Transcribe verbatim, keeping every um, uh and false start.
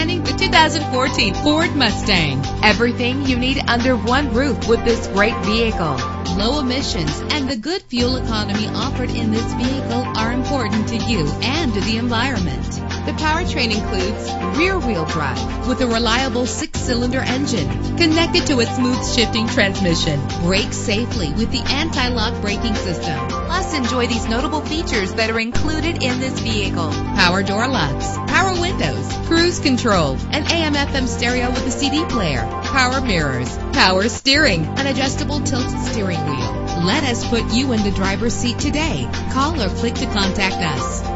Presenting the two thousand fourteen Ford Mustang. Everything you need under one roof with this great vehicle. Low emissions and the good fuel economy offered in this vehicle are important to you and to the environment. The powertrain includes rear-wheel drive with a reliable six-cylinder engine connected to a smooth shifting transmission. Brake safely with the anti-lock braking system. Plus, enjoy these notable features that are included in this vehicle. Power door locks, power windows, cruise control, an A M F M stereo with a C D player, power mirrors, power steering, an adjustable tilt steering wheel. Let us put you in the driver's seat today. Call or click to contact us.